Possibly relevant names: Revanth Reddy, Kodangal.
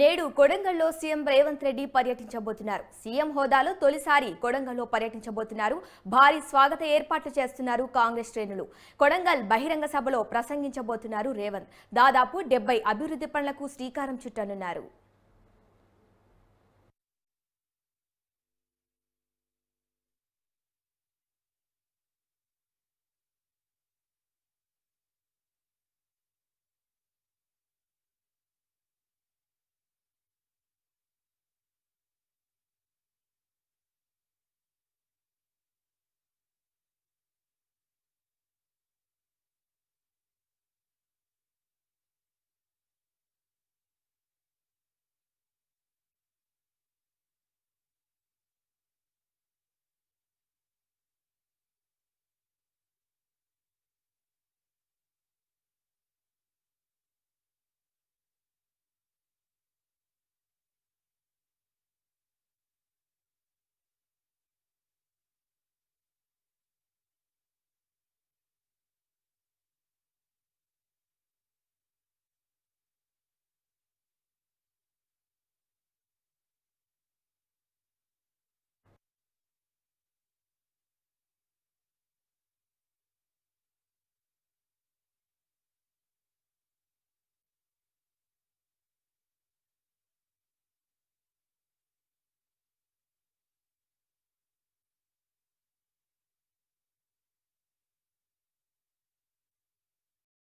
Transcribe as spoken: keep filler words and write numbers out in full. నేడు కొడంగల్లో సీఎం రేవంత్ రెడ్డి పర్యటించబోతున్నారు. సీఎం హోదాలో తొలిసారి కొడంగల్లో పర్యటించబోతున్నారు. భారీ స్వాగత ఏర్పాట్లు చేస్తున్నారు కాంగ్రెస్ శ్రేణులు. కొడంగల్ బహిరంగ సభలో ప్రసంగించబోతున్నారు రేవంత్. దాదాపు డెబ్బై అభివృద్ధి పనులకు శ్రీకారం చుట్టనున్నారు.